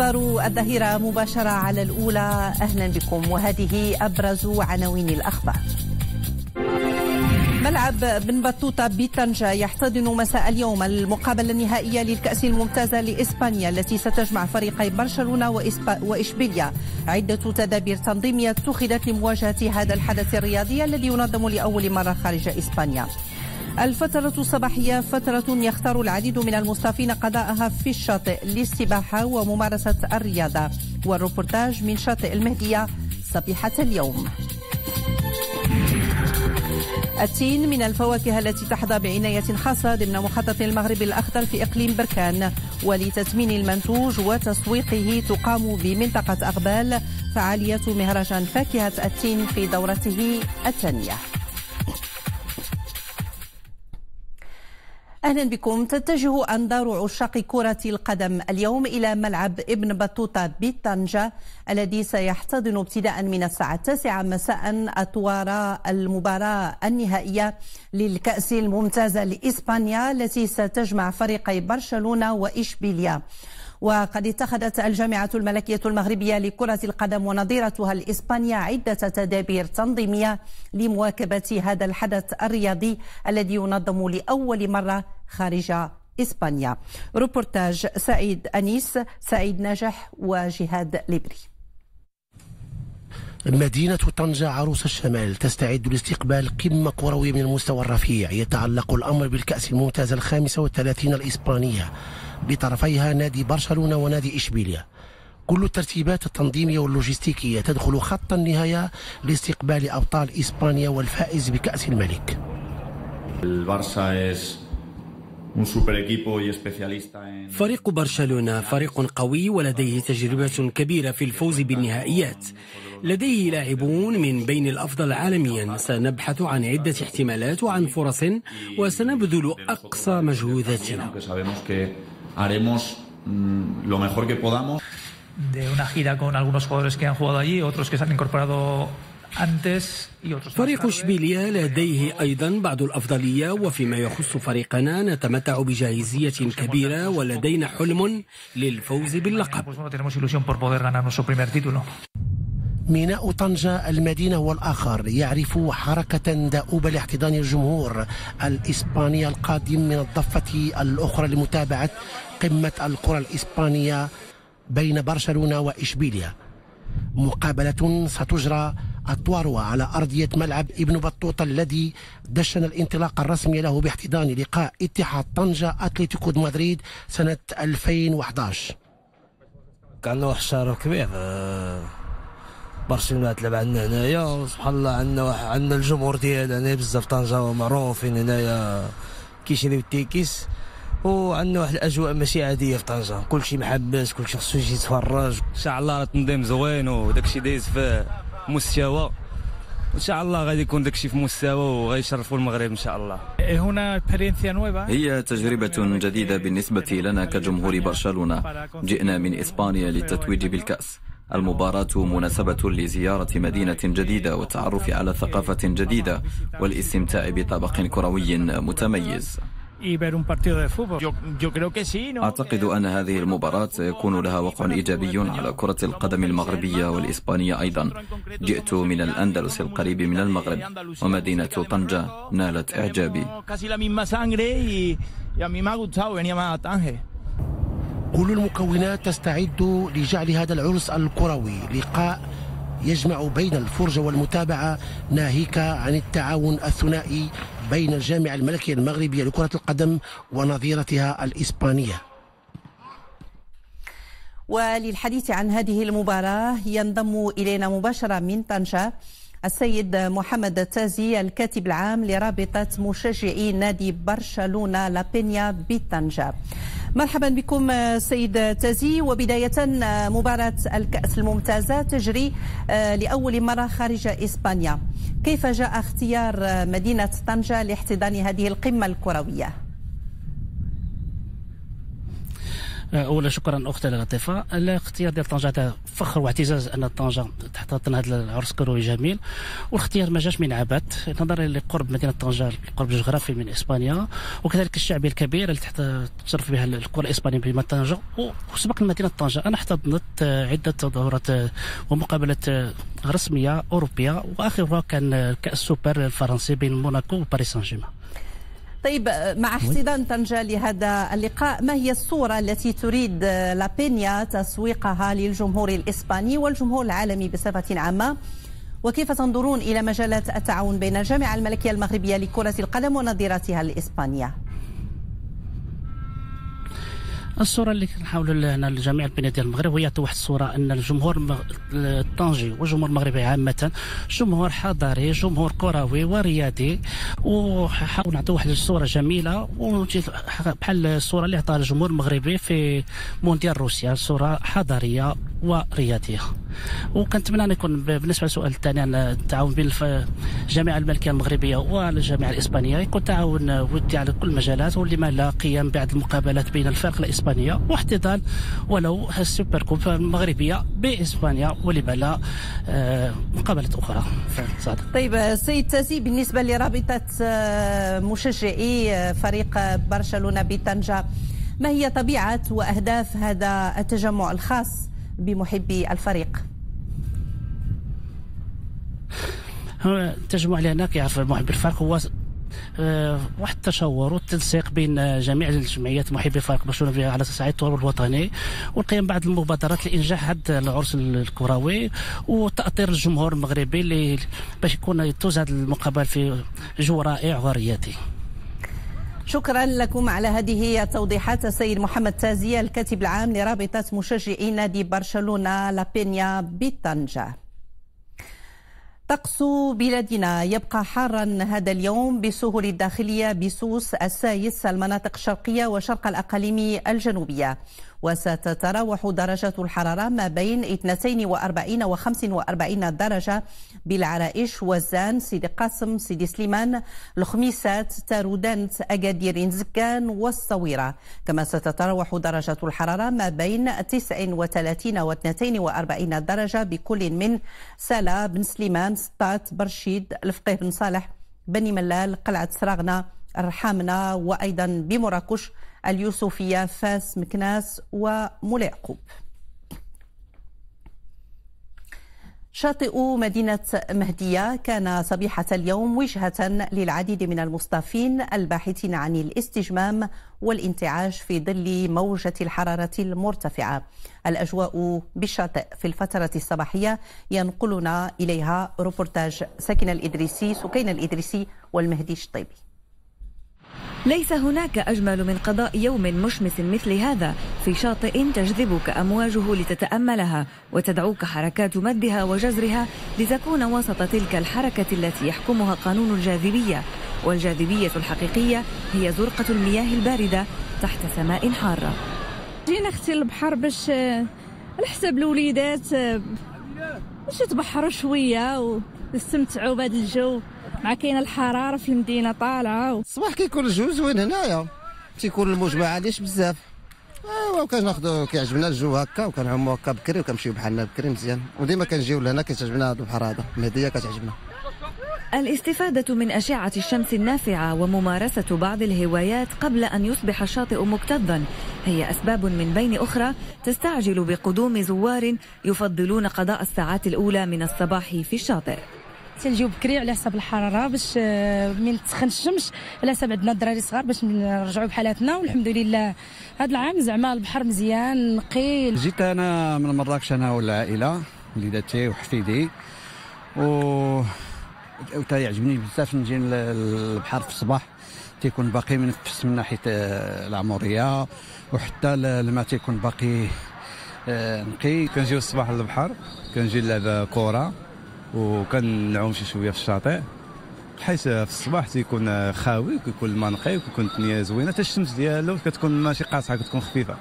أخبار الظهيرة مباشرة على الأولى. أهلا بكم وهذه أبرز عناوين الأخبار. ملعب ابن بطوطة بطنجة يحتضن مساء اليوم المقابلة النهائية للكأس الممتازة لإسبانيا التي ستجمع فريقي برشلونة وإشبيلية. عدة تدابير تنظيمية اتخذت لمواجهة هذا الحدث الرياضي الذي ينظم لأول مرة خارج إسبانيا. الفترة الصباحية فترة يختار العديد من المصطفين قضاءها في الشاطئ للسباحة وممارسة الرياضة. والروبورتاج من شاطئ المهدية صبيحة اليوم. التين من الفواكه التي تحظى بعناية خاصة ضمن مخطط المغرب الأخضر في إقليم بركان، ولتثمين المنتوج وتسويقه تقام بمنطقة أغبال فعالية مهرجان فاكهة التين في دورته الثانية. أهلا بكم. تتجه أنظار عشاق كرة القدم اليوم إلى ملعب ابن بطوطة بطنجة الذي سيحتضن ابتداء من الساعة 9 مساء أطوار المباراة النهائية للكأس الممتازة لإسبانيا التي ستجمع فريقي برشلونة وإشبيلية. وقد اتخذت الجامعة الملكية المغربية لكرة القدم ونظيرتها الإسبانية عدة تدابير تنظيمية لمواكبة هذا الحدث الرياضي الذي ينظم لأول مرة خارج إسبانيا. روبورتاج سعيد أنيس، سعيد ناجح وجهاد ليبري. مدينة طنجة عروس الشمال تستعد لاستقبال قمة كروية من المستوى الرفيع. يتعلق الأمر بالكأس الممتازة 35 الإسبانية، بطرفيها نادي برشلونة ونادي إشبيلية. كل الترتيبات التنظيمية واللوجستيكية تدخل خط النهاية لاستقبال أبطال إسبانيا والفائز بكأس الملك. فريق برشلونة فريق قوي ولديه تجربة كبيرة في الفوز بالنهائيات. لديه لاعبون من بين الأفضل عالميا. سنبحث عن عدة احتمالات وعن فرص وسنبذل أقصى مجهوداتنا. فريق إشبيلية لديه أيضا بعض الأفضلية، وفيما يخص فريقنا نتمتع بجاهزية كبيرة ولدينا حلم للفوز باللقب. ميناء طنجة المدينة والآخر يعرف حركة دؤوبة لاحتضان الجمهور الإسباني القادم من الضفة الأخرى لمتابعة قمة الكرة الإسبانية بين برشلونة وإشبيلية. مقابلة ستجرى أطوارها على أرضية ملعب ابن بطوطة الذي دشن الانطلاق الرسمي له باحتضان لقاء اتحاد طنجة أتلتيكو مدريد سنة 2011. كان واحد الشرف كبير برشلونة تلعب عندنا هنايا، وسبحان الله عندنا الجمهور ديالنا هنايا بزاف. طنجة معروفين هنايا كيشريو التيكيس، وعندنا واحد الاجواء ماشي عاديه في طنجه. كلشي محبس، كلشي خصو يجي يتفرج. ان شاء الله راه التنظيم زوين وداكشي دايز في مستوى، وان شاء الله غادي يكون داكشي في مستوى وغيشرفوا المغرب ان شاء الله. هي تجربه جديده بالنسبه لنا كجمهور برشلونه. جئنا من اسبانيا للتتويج بالكاس. المباراة مناسبة لزيارة مدينة جديدة والتعرف على ثقافة جديدة والاستمتاع بطبق كروي متميز. أعتقد أن هذه المباراة سيكون لها وقع إيجابي على كرة القدم المغربية والإسبانية أيضا. جئت من الأندلس القريب من المغرب، ومدينة طنجة نالت إعجابي. كل المكونات تستعد لجعل هذا العرس الكروي لقاء يجمع بين الفرجة والمتابعة، ناهيك عن التعاون الثنائي بين الجامعة الملكية المغربية لكرة القدم ونظيرتها الإسبانية. وللحديث عن هذه المباراة ينضم إلينا مباشرة من طنجة السيد محمد التازي، الكاتب العام لرابطة مشجعي نادي برشلونة لابينيا بطنجة. مرحبا بكم سيد تازي. وبداية، مباراة الكأس الممتازة تجري لأول مرة خارج إسبانيا، كيف جاء اختيار مدينة طنجة لاحتضان هذه القمة الكروية؟ أولا شكرا أختي لطيفة على اختيار ديال طنجة فخر واعتزاز ان طنجه تحت هذا العرس كروي جميل، والاختيار ما جاش من عبث نظرا لقرب مدينه طنجه، القرب جغرافي من اسبانيا، وكذلك الشعبيه الكبيره اللي تحت تشرف بها القرى الاسبانيه بمدينه طنجه، وسبق مدينه طنجه. انا احتضنت عده تظاهرات ومقابلات رسميه اوروبيه، واخرها كان كاس السوبر الفرنسي بين موناكو وباريس سان جيرمان. طيب، مع احتضان طنجة لهذا اللقاء، ما هي الصورة التي تريد لابينيا تسويقها للجمهور الإسباني والجمهور العالمي بصفة عامة؟ وكيف تنظرون إلى مجالات التعاون بين الجامعة الملكية المغربية لكرة القدم ونظيرتها الإسبانية؟ الصورة اللي كنحاولوا هنا لجميع البنات ديال المغرب هي واحد الصورة أن الجمهور الطنجي والجمهور المغربي عامة جمهور حضاري، جمهور كروي ورياضي، وحاولوا نعطيو واحد الصورة جميلة بحال الصورة اللي عطاها الجمهور المغربي في مونديال روسيا، صورة حضارية ورياضية. وكنتمنى أن يكون بالنسبة للسؤال الثاني عن التعاون بين الجامعة الملكية المغربية والجامعة الإسبانية، يكون تعاون ودي على كل المجالات، ولما لا قيام بعض المقابلات بين الفرق الإسبانية واحتضان ولو السوبر كوب المغربيه باسبانيا ولما لا مقابله اخرى. طيب السيد تاسي، بالنسبه لرابطه مشجعي فريق برشلونه بطنجه، ما هي طبيعه واهداف هذا التجمع الخاص بمحبي الفريق؟ التجمع اللي هنا كيعرف محبي الفريق هو واحد التشاور والتنسيق بين جميع الجمعيات محبي فريق برشلونه على صعيد الوطني، والقيام بعض المبادرات لانجاح هذا العرس الكروي، وتاطير الجمهور المغربي اللي باش يكون يتوز هذا المقابل في جو رائع ورياضي. شكرا لكم على هذه التوضيحات السيد محمد تازية، الكاتب العام لرابطه مشجعي نادي برشلونه لابينيا بطنجه. طقس بلادنا يبقى حارا هذا اليوم بالسهول الداخلية بسوس السايس، المناطق الشرقية وشرق الأقاليم الجنوبية، وستتراوح درجة الحرارة ما بين 42 و 45 درجة بالعرائش، وزان، سيدي قاسم، سيدي سليمان، الخميسات، تارودانت، أكادير، زكان والصويرة. كما ستتراوح درجة الحرارة ما بين 39 و 42 درجة بكل من سلا، بن سليمان، سطات، برشيد، الفقيه بن صالح، بني ملال، قلعة سراغنا، الرحامنة، وأيضا بمراكش، اليوسفية، فاس، مكناس ومولاي عقوب. شاطئ مدينة مهدية كان صبيحة اليوم وجهة للعديد من المصطفين الباحثين عن الاستجمام والانتعاش في ظل موجة الحرارة المرتفعة. الأجواء بالشاطئ في الفترة الصباحية ينقلنا إليها روبورتاج سكين الإدريسي والمهدي الشطيبي. ليس هناك أجمل من قضاء يوم مشمس مثل هذا في شاطئ تجذبك أمواجه لتتأملها، وتدعوك حركات مدها وجزرها لتكون وسط تلك الحركة التي يحكمها قانون الجاذبية، والجاذبية الحقيقية هي زرقة المياه الباردة تحت سماء حارة. جينا اختي البحر باش نحسب الوليدات باش يتبحروا شوية ونستمتعوا بهذا الجو، مع كاينه الحراره في المدينه طالعه. الصباح كيكون الجو زوين هنايا، تيكون الموج ما عاليش بزاف، ايوا كناخذو كيعجبنا الجو هكا، وكنعومو هكا بكري، وكنمشيو بحالنا بكري مزيان، وديما كنجيو لهنا كتعجبنا هذا البحر، هذا المهديه كتعجبنا. الاستفادة من أشعة الشمس النافعة وممارسة بعض الهوايات قبل أن يصبح الشاطئ مكتظا هي أسباب من بين أخرى تستعجل بقدوم زوار يفضلون قضاء الساعات الأولى من الصباح في الشاطئ. تنجيو بكري على حسب الحراره باش من تسخن الشمس، على حسب عندنا الدراري الصغار باش نرجعوا بحالاتنا. والحمد لله هذا العام زعما البحر مزيان نقي. جيت انا من مراكش انا والعائله، وليداتي وحفيدي، و تيعجبني بزاف نجي للبحر في الصباح، تيكون باقي منفس من ناحيه العموريه، وحتى الماء تيكون باقي نقي. كنجيو الصباح للبحر، كنجي نلعب كره، وكنعوم شويه في الشاطئ، حيت في الصباح تيكون خاوي، وكيكون الماء نقي، وكيكون الدنيا زوينه، حتى الشمس ديالو كتكون ماشي قاصحه، كتكون خفيفه.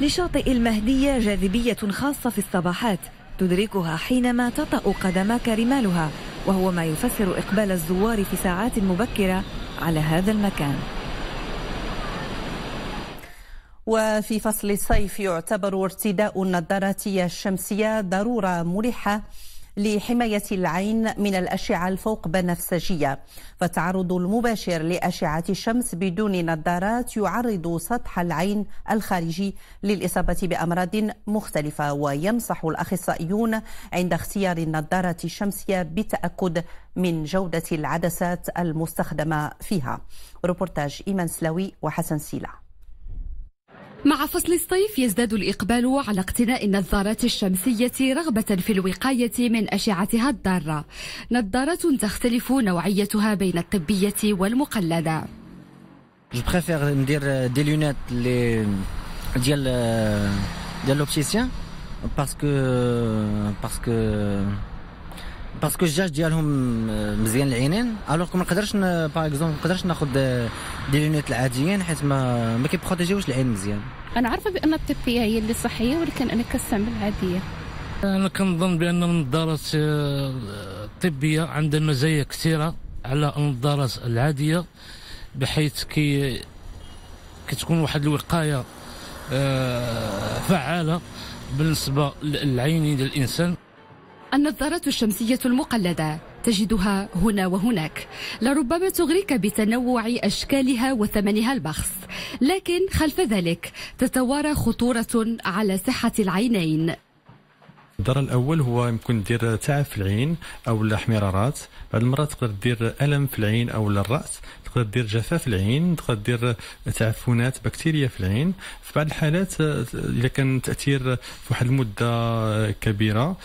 لشاطئ المهديه جاذبيه خاصه في الصباحات تدركها حينما تطأ قدماك رمالها، وهو ما يفسر اقبال الزوار في ساعات مبكره على هذا المكان. وفي فصل الصيف يعتبر ارتداء النظارة الشمسية ضرورة ملحة لحماية العين من الأشعة الفوق بنفسجية، فالتعرض المباشر لأشعة الشمس بدون نظارات يعرض سطح العين الخارجي للإصابة بأمراض مختلفة، وينصح الأخصائيون عند اختيار النظارة الشمسية بالتأكد من جودة العدسات المستخدمة فيها. ريبورتاج إيمان سلاوي وحسن سيلة. مع فصل الصيف يزداد الإقبال على اقتناء النظارات الشمسية رغبة في الوقاية من أشعتها الضارة. نظارة تختلف نوعيتها بين الطبية والمقلدة. جو بريفير ندير دي لونات ديال لوبتيسيان باسكو الجاج ديالهم مزيان العينين، الوغ ما نقدرش باغ اكزومبل ما نقدرش ناخذ دي لونات العاديين حيت ما كيبروتيجيوش العين مزيان. انا عارفه بان الطبيه هي اللي صحيه ولكن انا كنستعمل العاديه. انا كنظن بان النظارات الطبيه عندها مزايا كثيره على النظارات العاديه، بحيث كتكون واحد الوقايه فعاله بالنسبه للعينين ديال الانسان. النظارات الشمسية المقلدة تجدها هنا وهناك، لربما تغريك بتنوع أشكالها وثمنها البخس، لكن خلف ذلك تتوارى خطورة على صحة العينين. الضرر الأول هو يمكن دير تعب في العين أو الاحمرارات، بعض المرات تقدر دير ألم في العين أو الرأس، تقدر دير جفاف في العين، تقدر دير تعفنات بكتيريا في العين. في بعض الحالات إذا كان تأثير في واحد المدة كبيرة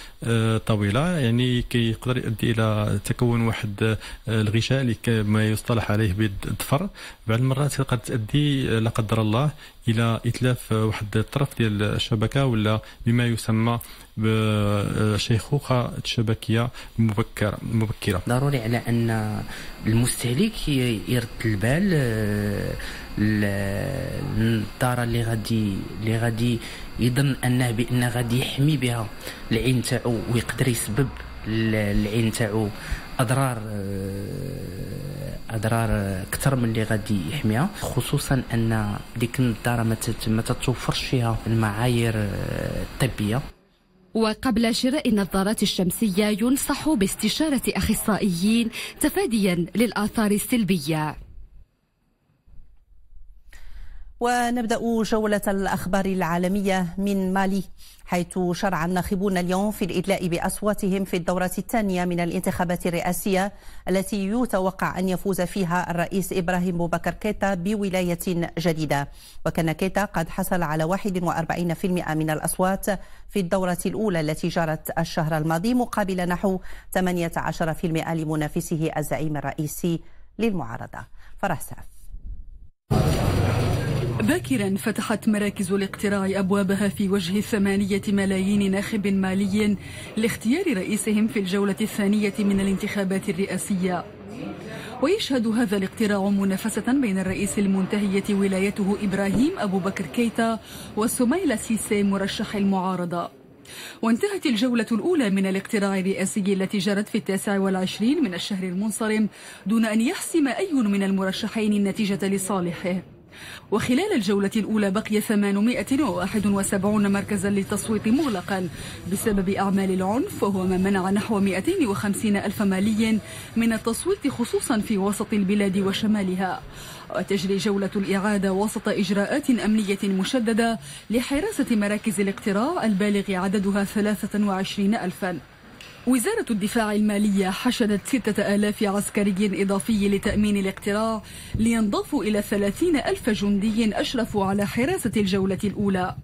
طويلة يعني كيقدر يؤدي إلى تكون واحد الغشاء اللي ما يصطلح عليه بالضفر. بعض المرات قد تؤدي لا قدر الله إلى إتلاف واحد الطرف ديال الشبكة ولا بما يسمى بشيخوخة الشبكية مبكرة. ضروري على أن المستهلك يرد البال النظارة اللي غادي يظن أنه بأن غادي يحمي بها العين تاعو ويقدر يسبب العين تاعو أضرار أكثر من اللي غادي يحميها، خصوصا أن ديك النظارة ما تتوفرش فيها المعايير الطبية. وقبل شراء النظارات الشمسية ينصح باستشارة أخصائيين تفاديا للآثار السلبية. ونبدأ جولة الأخبار العالمية من مالي، حيث شرع الناخبون اليوم في الإدلاء بأصواتهم في الدورة الثانية من الانتخابات الرئاسية التي يتوقع أن يفوز فيها الرئيس إبراهيم بوبكر كيتا بولاية جديدة. وكان كيتا قد حصل على 41% من الأصوات في الدورة الأولى التي جرت الشهر الماضي، مقابل نحو 18% لمنافسه الزعيم الرئيسي للمعارضة فرح ساف. باكرا فتحت مراكز الاقتراع أبوابها في وجه 8 ملايين ناخب مالي لاختيار رئيسهم في الجولة الثانية من الانتخابات الرئاسية، ويشهد هذا الاقتراع منافسة بين الرئيس المنتهية ولايته إبراهيم أبو بكر كيتا وسميلة سيسي مرشح المعارضة. وانتهت الجولة الأولى من الاقتراع الرئاسي التي جرت في 29 من الشهر المنصرم دون أن يحسم أي من المرشحين النتيجة لصالحه. وخلال الجولة الأولى بقي 871 مركزا للتصويت مغلقا بسبب أعمال العنف، وهو ما منع نحو 250 ألف مالي من التصويت خصوصا في وسط البلاد وشمالها. وتجري جولة الإعادة وسط إجراءات أمنية مشددة لحراسة مراكز الاقتراع البالغ عددها 23 ألفا. وزارة الدفاع المالية حشدت 6,000 عسكري إضافي لتأمين الاقتراع لينضافوا إلى 30,000 جندي أشرفوا على حراسة الجولة الأولى.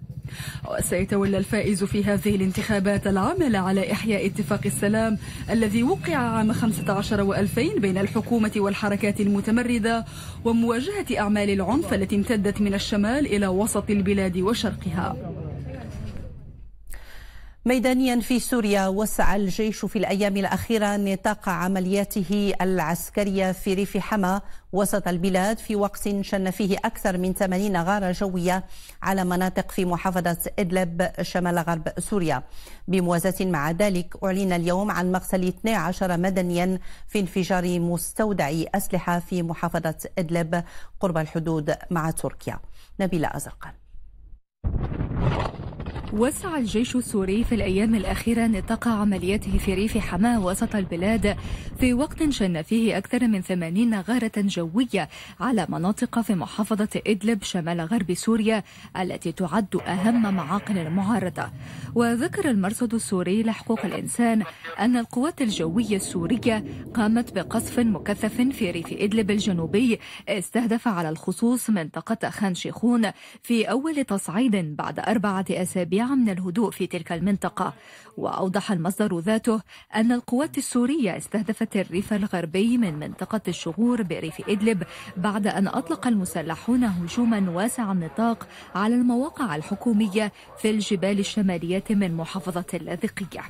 وسيتولى الفائز في هذه الانتخابات العمل على إحياء اتفاق السلام الذي وقع عام 2015 بين الحكومة والحركات المتمردة، ومواجهة أعمال العنف التي امتدت من الشمال إلى وسط البلاد وشرقها. ميدانيا في سوريا، وسع الجيش في الأيام الأخيرة نطاق عملياته العسكرية في ريف حماة وسط البلاد، في وقت شن فيه أكثر من 80 غارة جوية على مناطق في محافظة إدلب شمال غرب سوريا. بموازاة مع ذلك أعلن اليوم عن مقتل 12 مدنيا في انفجار مستودع أسلحة في محافظة إدلب قرب الحدود مع تركيا. نبيلة أزرقان. وسع الجيش السوري في الأيام الأخيرة نطاق عملياته في ريف حماة وسط البلاد، في وقت شن فيه أكثر من 80 غارة جوية على مناطق في محافظة إدلب شمال غرب سوريا التي تعد أهم معاقل المعارضة. وذكر المرصد السوري لحقوق الإنسان أن القوات الجوية السورية قامت بقصف مكثف في ريف إدلب الجنوبي استهدف على الخصوص منطقة خان شيخون في أول تصعيد بعد 4 أسابيع من الهدوء في تلك المنطقة. وأوضح المصدر ذاته أن القوات السورية استهدفت الريف الغربي من منطقة الشغور بريف إدلب بعد أن أطلق المسلحون هجوما واسع النطاق على المواقع الحكومية في الجبال الشمالية من محافظة اللاذقية.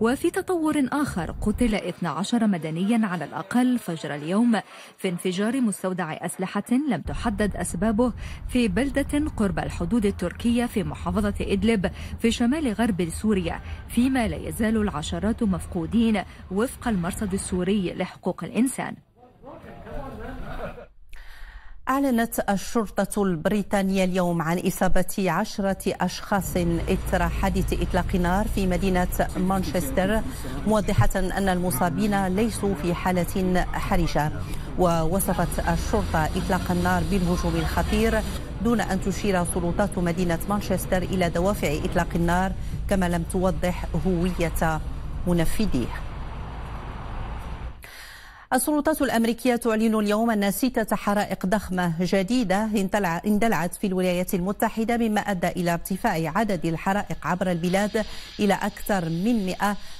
وفي تطور آخر، قتل 12 مدنيا على الأقل فجر اليوم في انفجار مستودع أسلحة لم تحدد أسبابه في بلدة قرب الحدود التركية في محافظة إدلب في شمال غرب سوريا، فيما لا يزال العشرات مفقودين وفق المرصد السوري لحقوق الإنسان. أعلنت الشرطة البريطانية اليوم عن إصابة 10 أشخاص إثر حادث إطلاق نار في مدينة مانشستر، موضحة أن المصابين ليسوا في حالة حرجة. ووصفت الشرطة إطلاق النار بالهجوم الخطير، دون أن تشير سلطات مدينة مانشستر إلى دوافع إطلاق النار، كما لم توضح هوية منفذيه. السلطات الأمريكية تعلن اليوم أن 6 حرائق ضخمة جديدة اندلعت في الولايات المتحدة، مما أدى إلى ارتفاع عدد الحرائق عبر البلاد إلى أكثر من 100،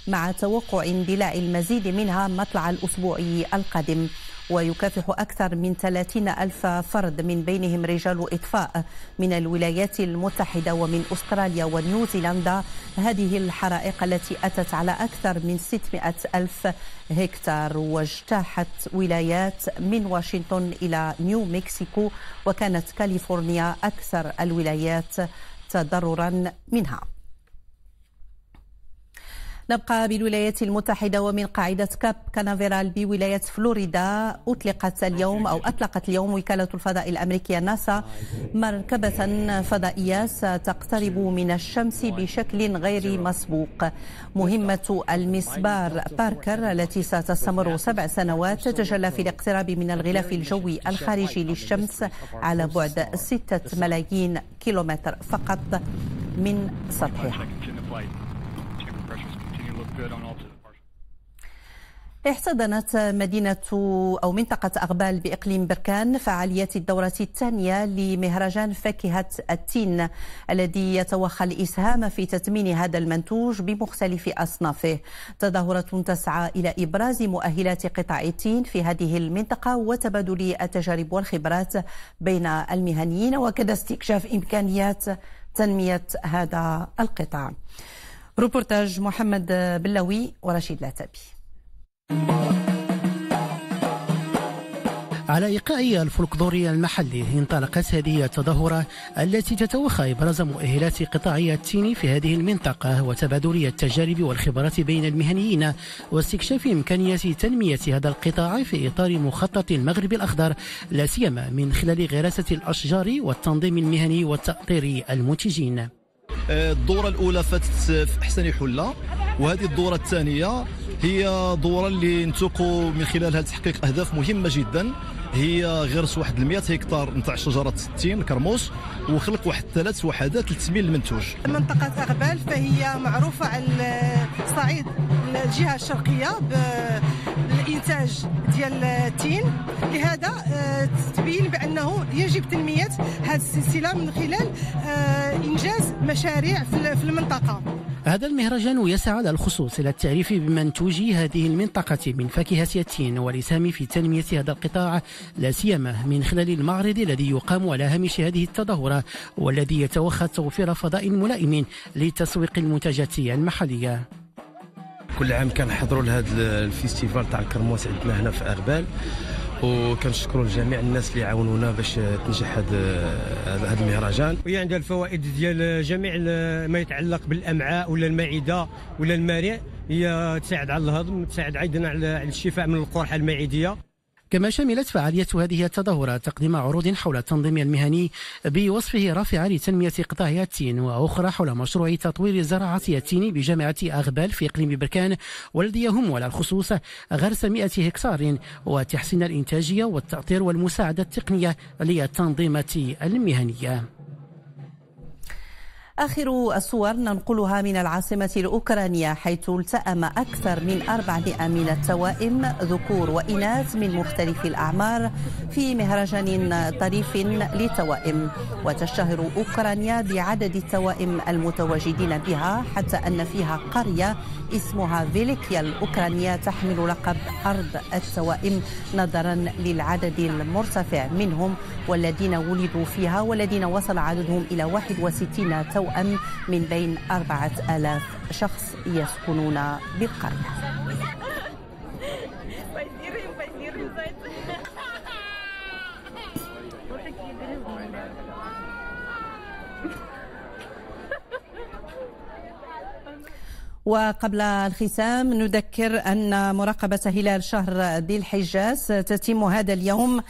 مع توقع اندلاع المزيد منها مطلع الأسبوع القادم. ويكافح أكثر من 30,000 فرد، من بينهم رجال إطفاء من الولايات المتحدة ومن أستراليا ونيوزيلندا، هذه الحرائق التي أتت على أكثر من 600,000 هكتار. واجتاحت ولايات من واشنطن إلى نيو مكسيكو، وكانت كاليفورنيا أكثر الولايات تضررا منها. نبقى بالولايات المتحدة، ومن قاعدة كيب كانافيرال بولاية فلوريدا أطلقت اليوم وكالة الفضاء الأمريكية ناسا مركبة فضائية ستقترب من الشمس بشكل غير مسبوق. مهمة المسبار باركر التي ستستمر 7 سنوات تتجلى في الاقتراب من الغلاف الجوي الخارجي للشمس على بعد 6 ملايين كيلومتر فقط من سطحها. احتضنت منطقة أغبال بإقليم بركان فعاليات الدورة الثانية لمهرجان فاكهة التين، الذي يتوخى الإسهام في تثمين هذا المنتوج بمختلف أصنافه. تظاهرة تسعى إلى إبراز مؤهلات قطاع التين في هذه المنطقة وتبادل التجارب والخبرات بين المهنيين، وكذا استكشاف إمكانيات تنمية هذا القطاع. روبورتاج محمد بلوي ورشيد لاتبي. على إيقاع الفولكلوري المحلي انطلقت هذه التظاهرة التي تتوخى إبراز مؤهلات قطاع التين في هذه المنطقة وتبادل التجارب والخبرات بين المهنيين واستكشاف إمكانية تنمية هذا القطاع في إطار مخطط المغرب الأخضر، لا سيما من خلال غراسة الأشجار والتنظيم المهني وتأطير المنتجين. الدورة الأولى فاتت في أحسن حلة، وهذه الدورة الثانية هي دورة اللي نتوقع من خلالها تحقيق أهداف مهمة جدا، هي غرس واحد 100 هكتار نتاع شجرة التين كرموس، وخلق واحد 3 وحدات لتسمين المنتوج. منطقة أغبال فهي معروفة على صعيد الجهة الشرقية بالإنتاج ديال التين، لهذا تبين بأنه يجب تنمية هذه السلسلة من خلال إنجاز مشاريع في المنطقة. هذا المهرجان يسعى على الخصوص إلى التعريف بمنتوج هذه المنطقة من فاكهة التين والإسهام في تنمية هذا القطاع، لا سيما من خلال المعرض الذي يقام على هامش هذه التظاهرة، والذي يتوخى توفير فضاء ملائم لتسويق المنتجات المحلية. كل عام كنحضروا لهذا الفيستيفال تاع الكرموس عندنا هنا في أغبال، وكنشكروا لجميع الناس اللي عاونونا باش تنجح هذا المهرجان. وهي عندها الفوائد ديال جميع ما يتعلق بالامعاء ولا المعده ولا المريء، هي تساعد على الهضم وتساعد ايضا على الشفاء من القرحه المعديه. كما شملت فعالية هذه التظاهرات تقديم عروض حول التنظيم المهني بوصفه رافعة لتنمية قطاع التين، وأخرى حول مشروع تطوير زراعة التين بجامعة أغبال في إقليم بركان، والذي يهم على الخصوص غرس 100 هكتار وتحسين الإنتاجية والتأطير والمساعدة التقنية للتنظيمة المهنية. آخر الصور ننقلها من العاصمة الأوكرانية، حيث التأم أكثر من 400 من التوائم ذكور وإناث من مختلف الأعمار في مهرجان طريف للتوائم. وتشتهر أوكرانيا بعدد التوائم المتواجدين بها، حتى أن فيها قرية اسمها فيلكيا الأوكرانية تحمل لقب أرض التوائم نظرا للعدد المرتفع منهم والذين ولدوا فيها، والذين وصل عددهم إلى 61 توائم من بين 4000 شخص يسكنون بالقرية. وقبل الختام نذكر أن مراقبة هلال شهر ذي الحجة ستتم هذا اليوم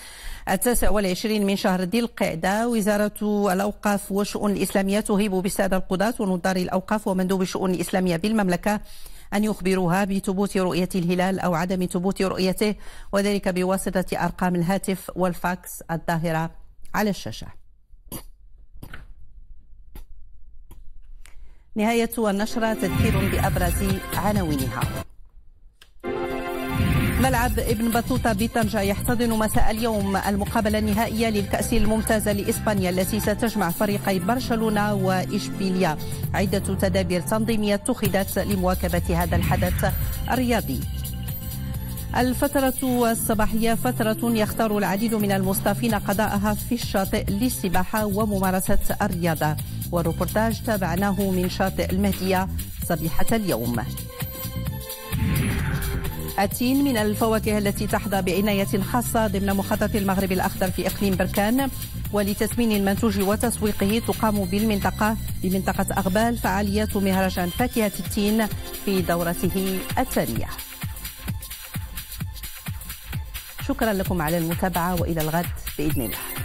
29 من شهر ذي القعدة. وزارة الأوقاف والشؤون الإسلامية تهيب بالسادة القضاة ونظار الأوقاف ومندوب الشؤون الإسلامية بالمملكة أن يخبروها بثبوت رؤية الهلال أو عدم ثبوت رؤيته، وذلك بواسطة أرقام الهاتف والفاكس الظاهرة على الشاشة. نهاية النشرة، تذكير بأبرز عناوينها. ملعب ابن بطوطة بطنجة يحتضن مساء اليوم المقابلة النهائية للكأس الممتازة لإسبانيا التي ستجمع فريقي برشلونة وإشبيلية. عدة تدابير تنظيمية اتخذت لمواكبة هذا الحدث الرياضي. الفترة الصباحية فترة يختار العديد من المصطفين قضاءها في الشاطئ للسباحة وممارسة الرياضة. والروبورتاج تابعناه من شاطئ المهدية صبيحة اليوم. التين من الفواكه التي تحظى بعناية خاصة ضمن مخطط المغرب الأخضر في إقليم بركان، ولتثمين المنتوج وتسويقه تقام بمنطقة أغبال فعاليات مهرجان فاكهة التين في دورته الثانية. شكرا لكم على المتابعة، وإلى الغد بإذن الله.